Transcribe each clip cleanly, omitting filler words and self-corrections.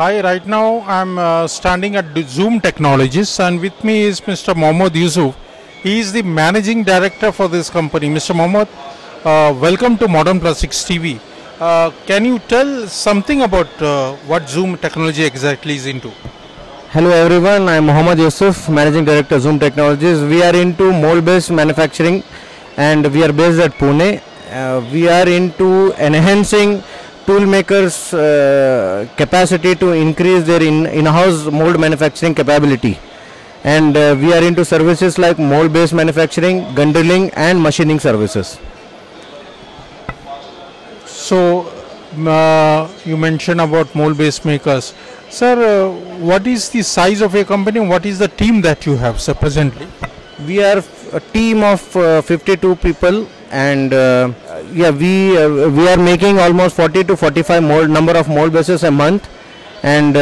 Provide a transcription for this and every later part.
Hi, right now I'm standing at Zoom Technologies, and with me is Mr. Mohammed Yusuf. He is the managing director for this company. Mr. Mohammed, welcome to Modern Plastics TV. Can you tell something about what Zoom Technology exactly is into? Hello everyone, I'm Mohammed Yusuf, managing director, Zoom Technologies. We are into mold-based manufacturing, and we are based at Pune. We are into enhancing tool makers' capacity to increase their in-house mold manufacturing capability, and we are into services like mold-based manufacturing, gundling and machining services. So you mentioned about mold-based makers. Sir, what is the size of your company? What is the team that you have, sir, presently? We are a team of 52 people, and we are making almost 40 to 45 mold bases a month, and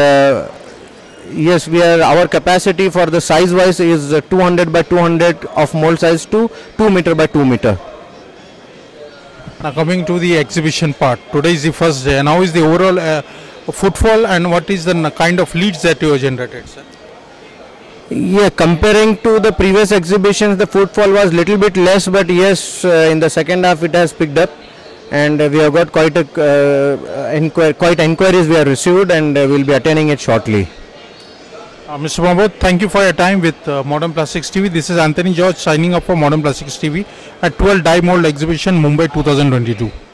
yes, we are, our capacity for the size wise is 200 by 200 of mold size to 2 meter by 2 meter. Now coming to the exhibition part, today is the first day, and how is the overall footfall and what is the kind of leads that you have generated, sir? Yeah, comparing to the previous exhibitions, the footfall was little bit less, but yes, in the second half it has picked up, and we have got quite inquiries we have received, and we will be attending it shortly. Mr. Mohammed, thank you for your time with Modern Plastics TV. This is Anthony George signing up for Modern Plastics TV at 12 Die Mold Exhibition Mumbai 2022.